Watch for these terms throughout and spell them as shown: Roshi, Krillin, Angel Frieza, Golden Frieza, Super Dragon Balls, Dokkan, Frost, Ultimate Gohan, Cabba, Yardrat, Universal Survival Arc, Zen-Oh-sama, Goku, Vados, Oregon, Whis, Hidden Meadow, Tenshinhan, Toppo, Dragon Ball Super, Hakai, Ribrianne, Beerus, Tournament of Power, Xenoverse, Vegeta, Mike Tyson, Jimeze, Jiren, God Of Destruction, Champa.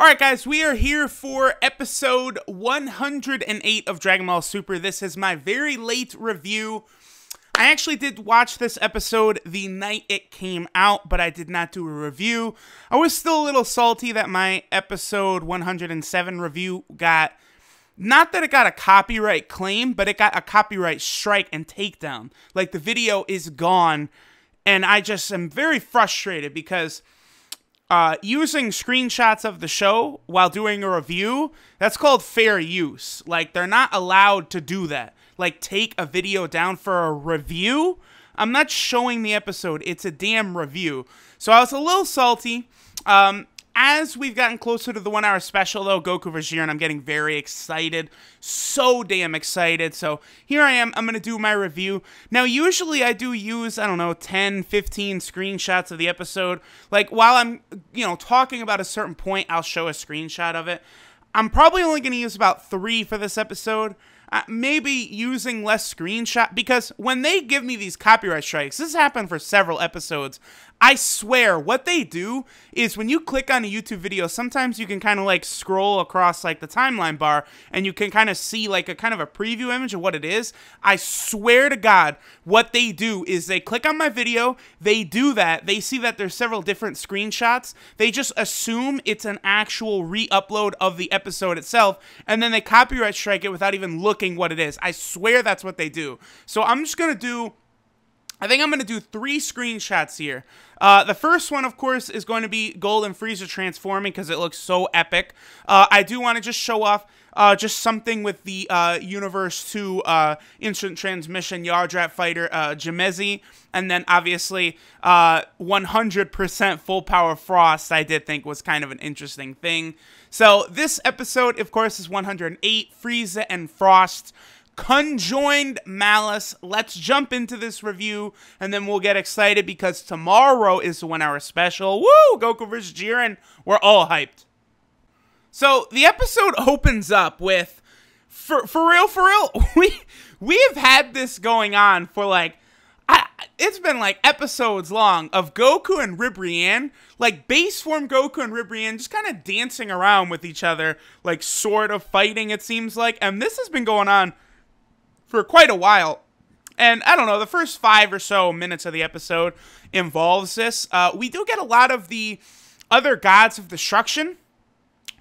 Alright guys, we are here for episode 108 of Dragon Ball Super. This is my very late review. I actually did watch this episode the night it came out, but I did not do a review. I was still a little salty that my episode 107 review got, not that it got a copyright claim, but it got a copyright strike and takedown. Like, the video is gone, and I just am very frustrated because using screenshots of the show while doing a review, that's called fair use. Like, they're not allowed to do that. Like, take a video down for a review. I'm not showing the episode. It's a damn review. So I was a little salty. As we've gotten closer to the 1 hour special, though, Goku vs. Jiren, I'm getting very excited. So damn excited. So here I am. I'm going to do my review. Now, usually I do use, I don't know, 10, 15 screenshots of the episode. Like, while I'm, you know, talking about a certain point, I'll show a screenshot of it. I'm probably only going to use about 3 for this episode. Maybe using less screenshot, because when they give me these copyright strikes, this happened for several episodes, I swear what they do is when you click on a YouTube video, sometimes you can kind of like scroll across like the timeline bar and you can kind of see like a kind of a preview image of what it is. I swear to God, what they do is they click on my video, they do that, they see that there's several different screenshots, they just assume it's an actual re-upload of the episode itself, and then they copyright strike it without even looking what it is. I swear that's what they do. So I'm just going to do, I think I'm going to do 3 screenshots here. The first one, of course, is going to be Golden Frieza transforming because it looks so epic. I do want to just show off just something with the Universe 2 Instant Transmission Yardrat Fighter Jimeze. And then, obviously, 100% full power Frost, I did think was kind of an interesting thing. So, this episode, of course, is 108, Frieza and Frost conjoined malice. Let's jump into this review, and then we'll get excited because tomorrow is the 1 hour special. Woo! Goku vs. Jiren. We're all hyped. So, the episode opens up with, for real, we have had this going on for, like, it's been like episodes long of Goku and Ribrianne, like base form Goku and Ribrianne just kind of dancing around with each other, like sort of fighting, it seems like. And this has been going on for quite a while. And I don't know, the first 5 or so minutes of the episode involves this. We do get a lot of the other gods of destruction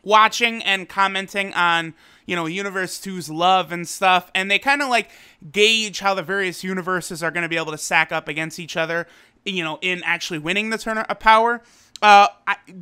watching and commenting on, you know, Universe 2's love and stuff, and they kind of like gauge how the various universes are going to be able to stack up against each other, you know, in actually winning the Tournament of Power.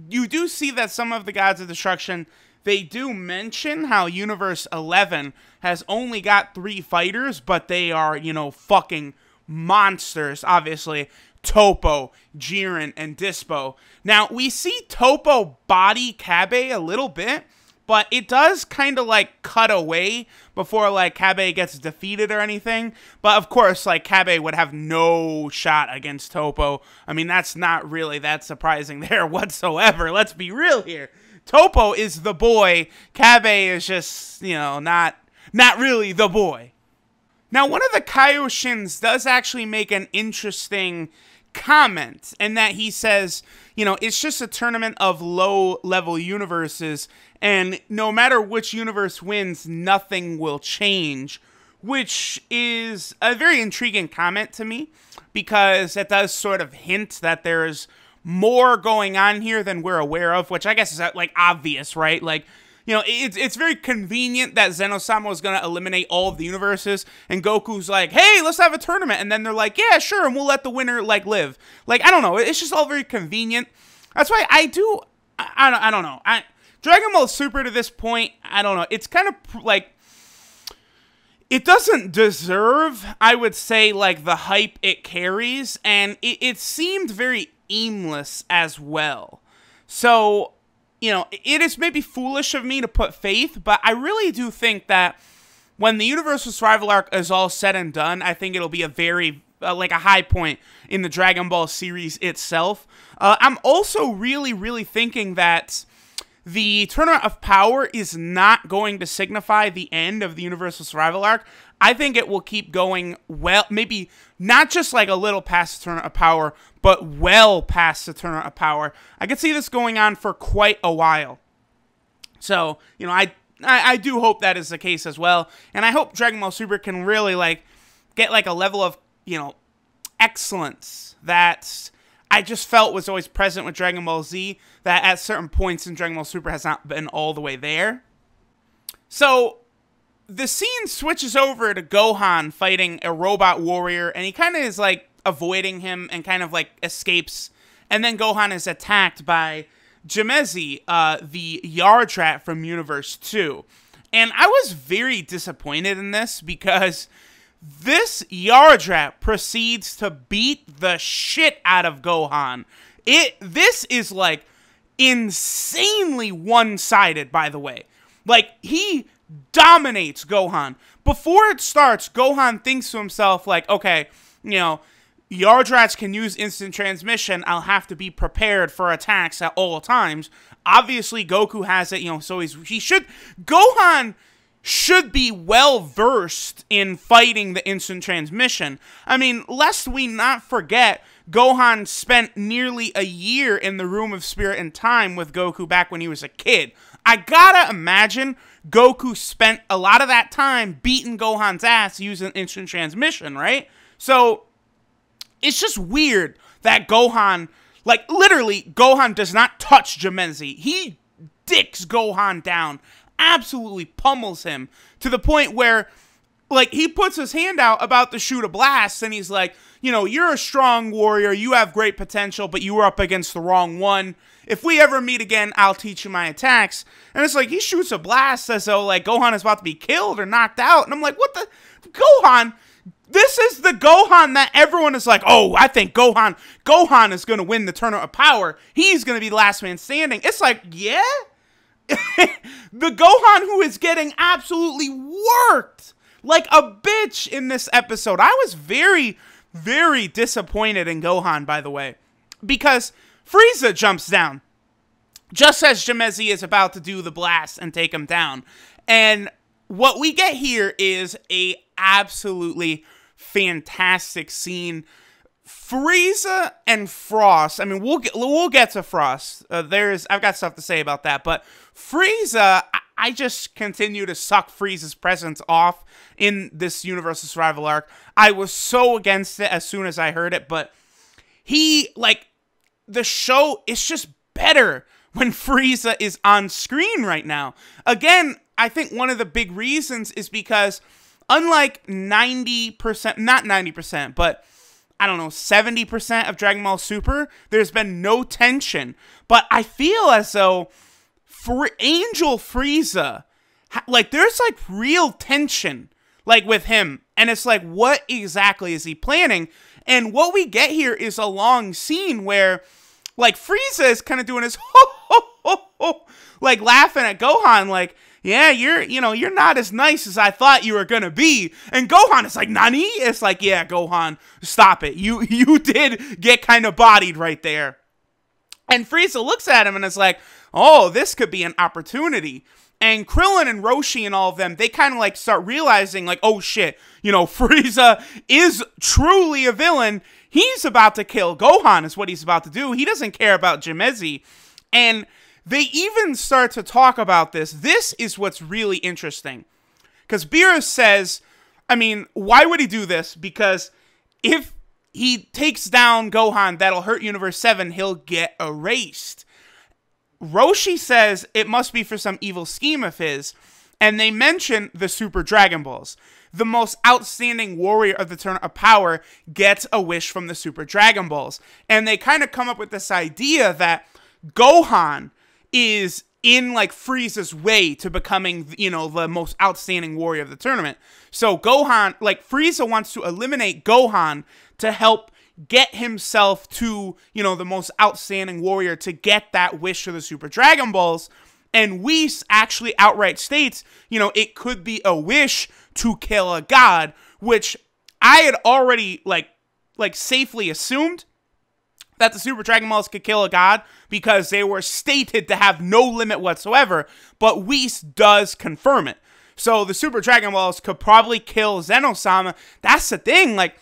You do see that some of the gods of destruction, they do mention how Universe 11 has only got 3 fighters, but they are, you know, fucking monsters, obviously. Toppo, Jiren, and Dyspo. Now, we see Toppo body Cabba a little bit, but it does kind of, like, cut away before, like, Cabba gets defeated or anything. But, of course, like, Cabba would have no shot against Toppo. I mean, that's not really that surprising there whatsoever. Let's be real here. Toppo is the boy. Cabba is just, you know, not really the boy. Now, one of the Kaioshins does actually make an interesting comment, in that he says, you know, it's just a tournament of low-level universes, and no matter which universe wins, nothing will change, which is a very intriguing comment to me, because it does sort of hint that there is more going on here than we're aware of, which I guess is, like, obvious, right? Like, you know, it's very convenient that Zen-Oh-sama was going to eliminate all of the universes, and Goku's like, hey, let's have a tournament, and then they're like, yeah, sure, and we'll let the winner, like, live. Like, I don't know, it's just all very convenient. That's why I don't know, Dragon Ball Super to this point, I don't know, it's kind of, like, it doesn't deserve, I would say, like, the hype it carries, and it seemed very aimless as well. So, you know, it is maybe foolish of me to put faith, but I really do think that when the Universal Survival Arc is all said and done, I think it'll be a very, like, a high point in the Dragon Ball series itself. I'm also really, really thinking that the Tournament of Power is not going to signify the end of the Universal Survival Arc. I think it will keep going, well, maybe not just like a little past the Tournament of Power, but well past the Tournament of Power. I could see this going on for quite a while. So, you know, I do hope that is the case as well. And I hope Dragon Ball Super can really, like, get, like, a level of, you know, excellence that I just felt was always present with Dragon Ball Z, that at certain points in Dragon Ball Super has not been all the way there. So, the scene switches over to Gohan fighting a robot warrior, and he kind of is, like, avoiding him and kind of, like, escapes. And then Gohan is attacked by Jimeze, the Yardrat from Universe 2. And I was very disappointed in this because this Yardrat proceeds to beat the shit out of Gohan. This is, like, insanely one-sided, by the way. Like, he dominates Gohan. Before it starts, Gohan thinks to himself, like, okay, you know, Yardrats can use instant transmission. I'll have to be prepared for attacks at all times. Obviously, Goku has it, you know, so Gohan should be well-versed in fighting the instant transmission. I mean, lest we not forget, Gohan spent nearly a year in the Room of Spirit and Time with Goku back when he was a kid. I gotta imagine Goku spent a lot of that time beating Gohan's ass using instant transmission, right? So it's just weird that Gohan, like, literally, Gohan does not touch Jimeze. He dicks Gohan down, absolutely pummels him, to the point where, like, he puts his hand out about to shoot a blast, and he's like, you know, you're a strong warrior, you have great potential, but you were up against the wrong one. If we ever meet again, I'll teach you my attacks. And it's like, he shoots a blast as though, like, Gohan is about to be killed or knocked out. And I'm like, what the? Gohan, this is the Gohan that everyone is like, oh, I think Gohan is going to win the Tournament of Power. He's going to be the last man standing. It's like, yeah? The Gohan who is getting absolutely worked like a bitch in this episode. I was very, very disappointed in Gohan, by the way, because Frieza jumps down just as Jimeze is about to do the blast and take him down. And what we get here is a absolutely fantastic scene. Frieza and Frost. I mean, we'll get to Frost. I've got stuff to say about that, but Frieza, I just continue to suck Frieza's presence off in this Universal Survival Arc. I was so against it as soon as I heard it, but he, like, the show is just better when Frieza is on screen right now. Again, I think one of the big reasons is because unlike 90%, not 90%, but I don't know, 70% of Dragon Ball Super, there's been no tension. But I feel as though for Angel Frieza, like, there's, like, real tension, like, with him. And it's like, what exactly is he planning? And what we get here is a long scene where, like, Frieza is kind of doing his ho, ho, ho, ho, like, laughing at Gohan, like, yeah, you're not as nice as I thought you were gonna be. And Gohan is like, nani? It's like, yeah, Gohan, stop it. You did get kind of bodied right there. And Frieza looks at him and is like, oh, this could be an opportunity. And Krillin and Roshi and all of them, they kind of, like, start realizing, like, oh shit, you know, Frieza is truly a villain. He's about to kill Gohan is what he's about to do. He doesn't care about Jimeze. And they even start to talk about this. This is what's really interesting. Because Beerus says, I mean, why would he do this? Because if he takes down Gohan, that'll hurt Universe 7. He'll get erased. Roshi says it must be for some evil scheme of his. And they mention the Super Dragon Balls. The most outstanding warrior of the Tournament of Power gets a wish from the Super Dragon Balls. And they kind of come up with this idea that Gohan is in, like, Frieza's way to becoming, you know, the most outstanding warrior of the tournament. So Gohan, like, Frieza wants to eliminate Gohan to help get himself to, you know, the most outstanding warrior to get that wish for the Super Dragon Balls. And Whis actually outright states, you know, it could be a wish to kill a god, which I had already, like safely assumed that the Super Dragon Balls could kill a god because they were stated to have no limit whatsoever, but Whis does confirm it. So the Super Dragon Balls could probably kill Zen-Oh-sama. That's the thing, like,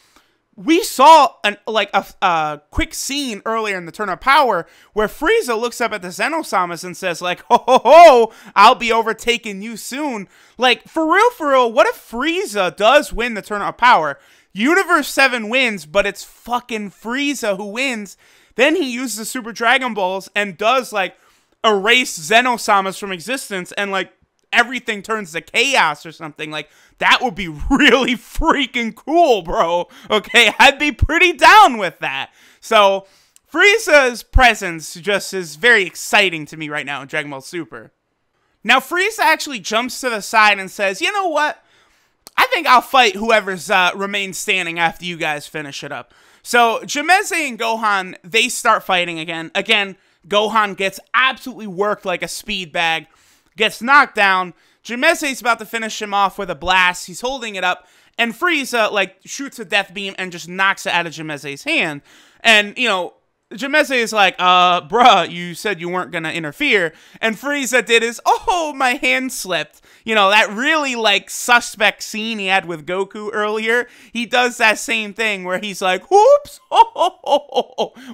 we saw a quick scene earlier in the Tournament of Power where Frieza looks up at the Zen-Oh-sama and says, like, ho, ho, ho, I'll be overtaking you soon. Like, for real, what if Frieza does win the Tournament of Power? Universe 7 wins, but it's fucking Frieza who wins. Then he uses the Super Dragon Balls and does, like, erase Zen-Oh-samas from existence and, like, everything turns to chaos or something. Like, that would be really freaking cool, bro. Okay, I'd be pretty down with that. So, Frieza's presence just is very exciting to me right now in Dragon Ball Super. Now, Frieza actually jumps to the side and says, you know what? I think I'll fight whoever's remains standing after you guys finish it up. So, Jimeze and Gohan, they start fighting again. Again, Gohan gets absolutely worked like a speed bag, gets knocked down. Jimeze's about to finish him off with a blast. He's holding it up, and Frieza, like, shoots a death beam and just knocks it out of Jimeze's hand. And, you know, Jimeze is like, bruh, you said you weren't gonna interfere. And Frieza did his, oh, my hand slipped. You know, that really, like, suspect scene he had with Goku earlier. He does that same thing where he's like, whoops,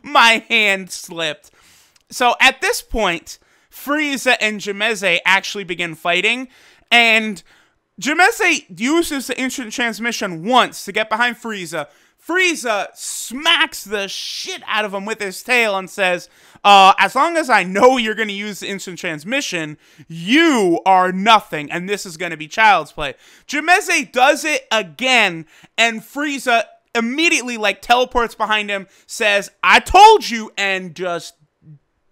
my hand slipped. So at this point, Frieza and Jimeze actually begin fighting, and Jimeze uses the instant transmission once to get behind Frieza. Frieza smacks the shit out of him with his tail and says, as long as I know you're going to use the instant transmission, you are nothing, and this is going to be child's play. Jimeze does it again, and Frieza immediately, like, teleports behind him, says, I told you, and just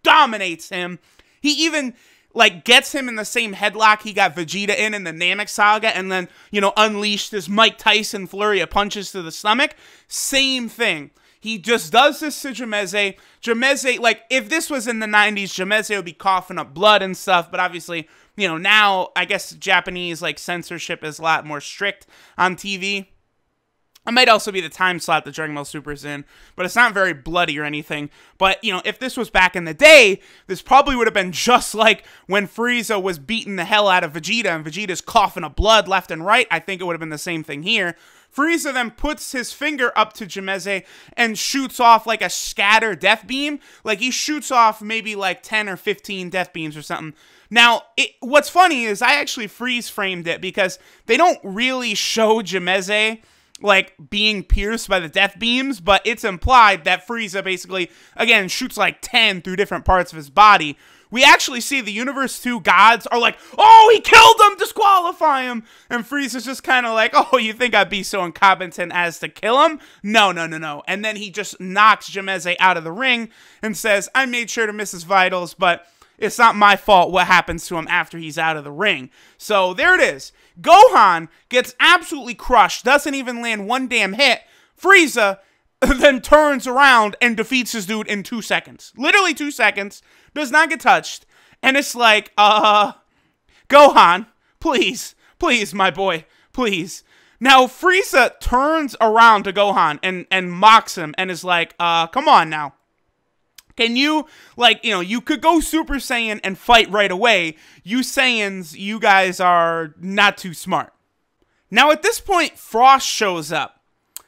dominates him. He even, like, gets him in the same headlock he got Vegeta in the Namek saga, and then, you know, unleashed this Mike Tyson flurry of punches to the stomach. Same thing. He just does this to Jimeze. Jimeze, like, if this was in the 90s, Jimeze would be coughing up blood and stuff, but obviously, you know, now, I guess Japanese, like, censorship is a lot more strict on TV. It might also be the time slot that Dragon Ball Super is in, but it's not very bloody or anything. But, you know, if this was back in the day, this probably would have been just like when Frieza was beating the hell out of Vegeta, and Vegeta's coughing up blood left and right. I think it would have been the same thing here. Frieza then puts his finger up to Jimeze and shoots off, like, a scatter death beam. Like, he shoots off maybe, like, 10 or 15 death beams or something. Now, what's funny is I actually freeze-framed it because they don't really show Jimeze, like, being pierced by the death beams, but it's implied that Frieza basically, again, shoots like 10 through different parts of his body. We actually see the Universe 2 gods are like, oh, he killed him, disqualify him! And Frieza's just kind of like, oh, you think I'd be so incompetent as to kill him? No, no, no, no. And then he just knocks Jimeze out of the ring and says, I made sure to miss his vitals, but it's not my fault what happens to him after he's out of the ring. So there it is. Gohan gets absolutely crushed, doesn't even land one damn hit. Frieza then turns around and defeats his dude in 2 seconds. Literally 2 seconds. Does not get touched. And it's like, Gohan, please. Please, my boy. Please. Now, Frieza turns around to Gohan and mocks him and is like, come on now. Can you, like, you know, you could go Super Saiyan and fight right away. You Saiyans, you guys are not too smart. Now, at this point, Frost shows up,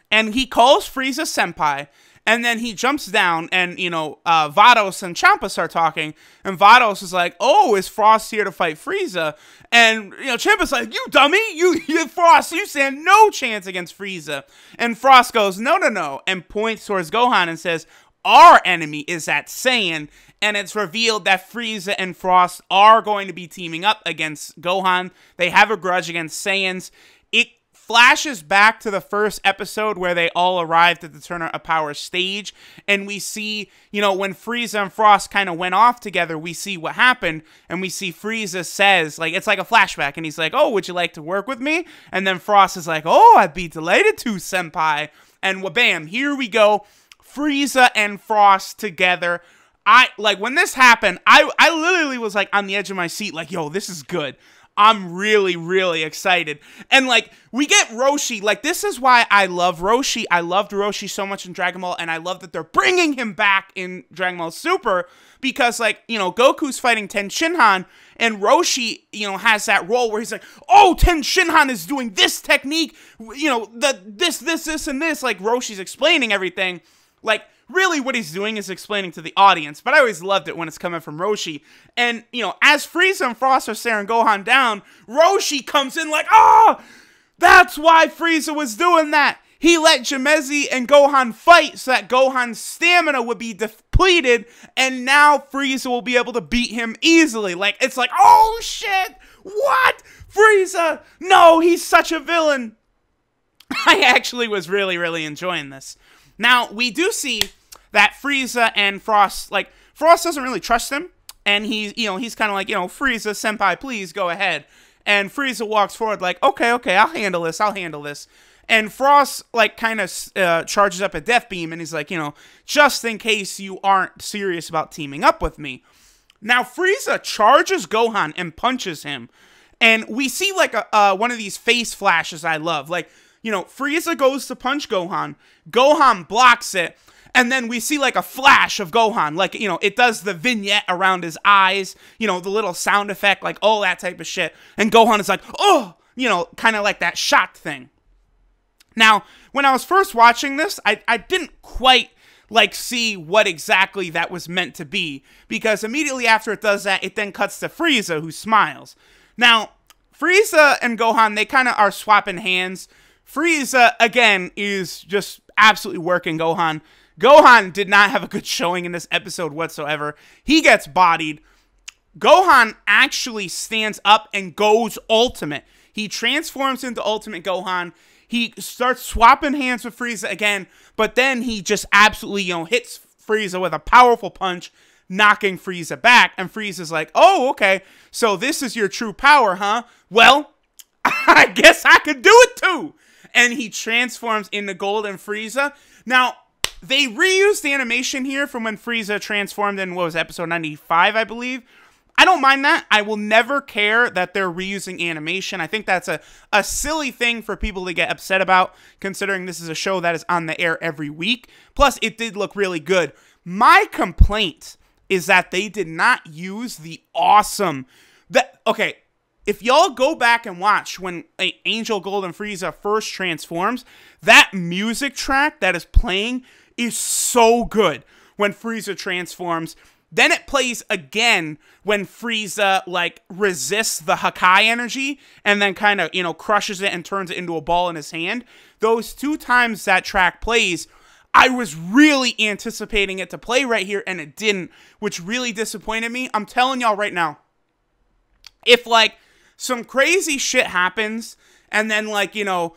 and he calls Frieza Senpai, and then he jumps down, and, you know, Vados and Champa start talking, and Vados is like, oh, is Frost here to fight Frieza? And, you know, Champa's like, you dummy, you Frost, you stand no chance against Frieza. And Frost goes, no, no, no, and points towards Gohan and says, our enemy is that Saiyan, and it's revealed that Frieza and Frost are going to be teaming up against Gohan. They have a grudge against Saiyans. It flashes back to the first episode where they all arrived at the Tournament of Power stage, and we see, you know, when Frieza and Frost kind of went off together, we see what happened, and we see Frieza says, like, it's like a flashback, and he's like, oh, would you like to work with me? And then Frost is like, oh, I'd be delighted to, Senpai. And wha-bam, here we go. Frieza and Frost together. I, like, when this happened, I literally was, like, on the edge of my seat, like, yo, this is good. I'm really, really excited. And, like, we get Roshi. Like, this is why I love Roshi. I loved Roshi so much in Dragon Ball, and I love that they're bringing him back in Dragon Ball Super because, like, you know, Goku's fighting Tenshinhan, and Roshi, you know, has that role where he's like, oh, Tenshinhan is doing this technique, you know, this, and this. Like, Roshi's explaining everything. Like, really what he's doing is explaining to the audience, but I always loved it when it's coming from Roshi. And, you know, as Frieza and Frost are staring Gohan down, Roshi comes in like, oh, that's why Frieza was doing that. He let Jimeze and Gohan fight so that Gohan's stamina would be depleted, and now Frieza will be able to beat him easily. Like, it's like, oh, shit, what? Frieza, no, he's such a villain. I actually was really, really enjoying this. Now, we do see that Frieza and Frost, like, Frost doesn't really trust him, and he, you know, he's kind of like, you know, Frieza, senpai, please, go ahead. And Frieza walks forward like, okay, I'll handle this, And Frost, like, kind of charges up a death beam, and he's like, you know, just in case you aren't serious about teaming up with me. Now, Frieza charges Gohan and punches him, and we see, like, one of these face flashes I love, like, you know, Frieza goes to punch Gohan, Gohan blocks it, and then we see, like, a flash of Gohan. Like, you know, it does the vignette around his eyes, you know, the little sound effect, like, all that type of shit. And Gohan is like, oh, you know, kind of like that shock thing. Now, when I was first watching this, I didn't quite, like, see what exactly that was meant to be, because immediately after it does that, it then cuts to Frieza, who smiles. Now, Frieza and Gohan, they kind of are swapping hands. Frieza, again, is just absolutely working Gohan. Gohan did not have a good showing in this episode whatsoever. He gets bodied. Gohan actually stands up and goes ultimate. He transforms into Ultimate Gohan. He starts swapping hands with Frieza again, but then he just absolutely, you know, hits Frieza with a powerful punch, knocking Frieza back. And Frieza's like, oh, okay, so this is your true power, huh? Well, I guess I could do it too. And he transforms into Golden Frieza. Now, they reused the animation here from when Frieza transformed in, what was episode 95, I believe. I don't mind that. I will never care that they're reusing animation. I think that's a silly thing for people to get upset about, considering this is a show that is on the air every week. Plus, it did look really good. My complaint is that they did not use the awesome... Okay... If y'all go back and watch when Angel Golden Frieza first transforms, that music track that is playing is so good when Frieza transforms. Then it plays again when Frieza, like, resists the Hakai energy and then kind of, you know, crushes it and turns it into a ball in his hand. Those two times that track plays, I was really anticipating it to play right here, and it didn't, which really disappointed me. I'm telling y'all right now, if, like, some crazy shit happens, and then, like, you know,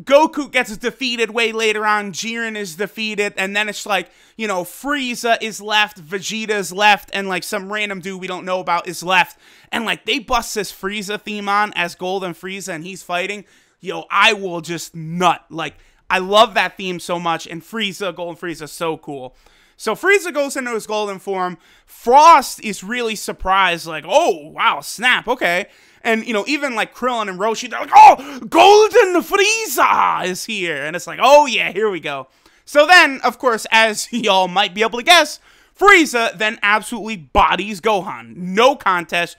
Goku gets defeated way later on, Jiren is defeated, and then it's like, you know, Frieza is left, Vegeta is left, and, like, some random dude we don't know about is left, and, like, they bust this Frieza theme on as Golden Frieza, and he's fighting, yo, I will just nut. Like, I love that theme so much, and Frieza, Golden Frieza, so cool. So Frieza goes into his golden form. Frost is really surprised, like, oh, wow, snap, okay. And, you know, even, like, Krillin and Roshi, they're like, oh, Golden Frieza is here. And it's like, oh, yeah, here we go. So then, of course, as y'all might be able to guess, Frieza then absolutely bodies Gohan. No contest.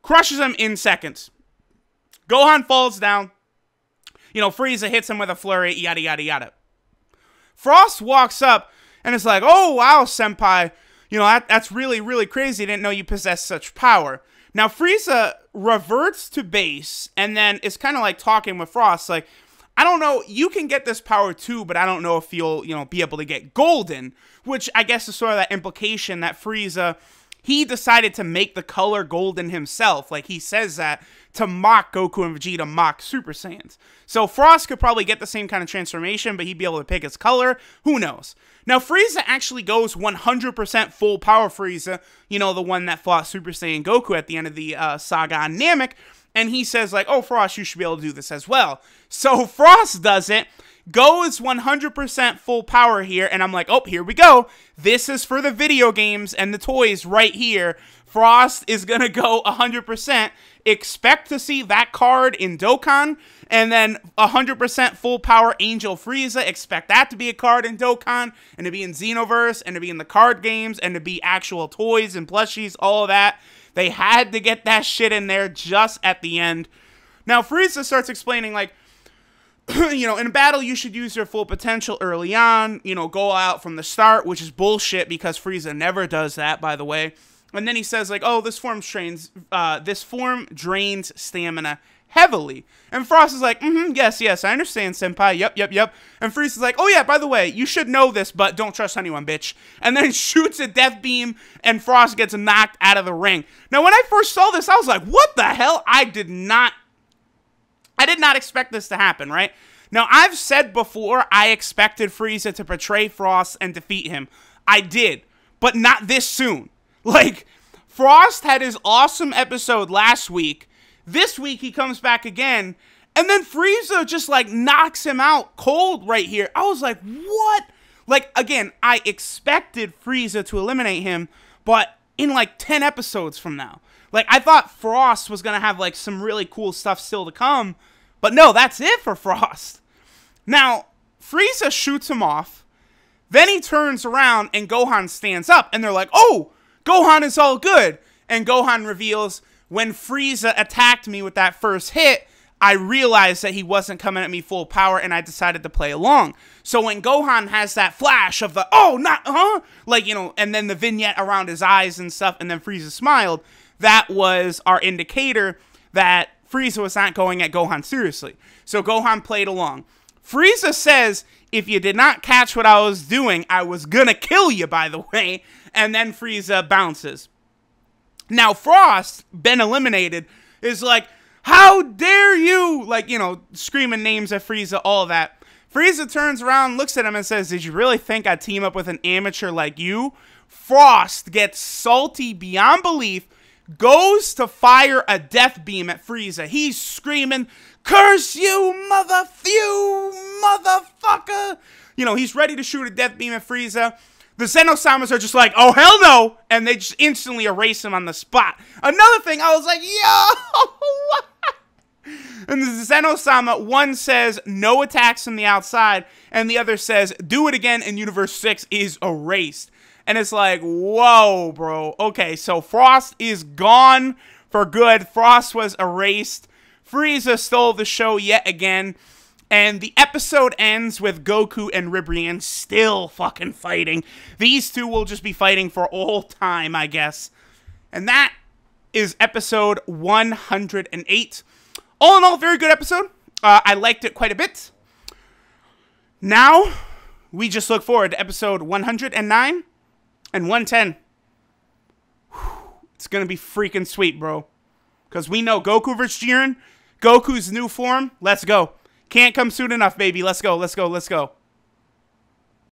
Crushes him in seconds. Gohan falls down. You know, Frieza hits him with a flurry, yada, yada, yada. Frost walks up. And it's like, oh, wow, senpai, you know, that's really, really crazy. I didn't know you possessed such power. Now, Frieza reverts to base, and then it's kind of like talking with Frost, like, I don't know, you can get this power too, but I don't know if you'll, you know, be able to get golden, which I guess is sort of that implication that Frieza, he decided to make the color golden himself. Like, he says that to mock Goku and Vegeta, mock Super Saiyans. So Frost could probably get the same kind of transformation, but he'd be able to pick his color. Who knows? Now, Frieza actually goes 100% full power Frieza, you know, the one that fought Super Saiyan Goku at the end of the saga on Namek, and he says, like, oh, Frost, you should be able to do this as well. So Frost does it. Go is 100% full power here, and I'm like, oh, here we go. This is for the video games and the toys right here. Frost is going to go 100%. Expect to see that card in Dokkan, and then 100% full power Angel Frieza. Expect that to be a card in Dokkan, and to be in Xenoverse, and to be in the card games, and to be actual toys and plushies, all of that. They had to get that shit in there just at the end. Now, Frieza starts explaining, like, you know, in a battle, you should use your full potential early on, you know, go out from the start, which is bullshit because Frieza never does that, by the way. And then he says, like, oh, this form drains stamina heavily. And Frost is like, yes, I understand, senpai, yep. And Frieza's like, oh yeah, by the way, you should know this, but don't trust anyone, bitch. And then shoots a death beam, and Frost gets knocked out of the ring. Now, when I first saw this, I was like, what the hell? I did not expect this to happen, right? Now, I've said before I expected Frieza to betray Frost and defeat him. I did, but not this soon. Like, Frost had his awesome episode last week. This week, he comes back again, and then Frieza just, like, knocks him out cold right here. I was like, what? Like, again, I expected Frieza to eliminate him, but in, like, 10 episodes from now. Like, I thought Frost was going to have, like, some really cool stuff still to come, but no, that's it for Frost. Now, Frieza shoots him off, then he turns around, and Gohan stands up, and they're like, oh, Gohan is all good. And Gohan reveals, when Frieza attacked me with that first hit, I realized that he wasn't coming at me full power, and I decided to play along. So when Gohan has that flash of the, oh, not, huh? Like, you know, and then the vignette around his eyes and stuff, and then Frieza smiled, that was our indicator that Frieza was not going at Gohan seriously. So Gohan played along. Frieza says, if you did not catch what I was doing, I was gonna kill you, by the way. And then Frieza bounces. Now, Frost, been eliminated, is like, how dare you? Like, you know, screaming names at Frieza, all that. Frieza turns around, looks at him, and says, did you really think I'd team up with an amateur like you? Frost gets salty beyond belief, goes to fire a death beam at Frieza. He's screaming, curse you, motherfucker! You know, he's ready to shoot a death beam at Frieza. The Zen-Oh-samas are just like, oh, hell no! And they just instantly erase him on the spot. Another thing, I was like, yo! What? And the Zen-Oh-sama, one says, no attacks from the outside, and the other says, do it again, and Universe 6 is erased. And it's like, whoa, bro. Okay, so Frost is gone for good. Frost was erased. Frieza stole the show yet again. And the episode ends with Goku and Ribrianne still fucking fighting. These two will just be fighting for all time, I guess. And that is episode 108. All in all, very good episode. I liked it quite a bit. Now, we just look forward to episode 109 and 110. Whew, it's going to be freaking sweet, bro. Because we know Goku versus Jiren. Goku's new form. Let's go. Can't come soon enough, baby. Let's go.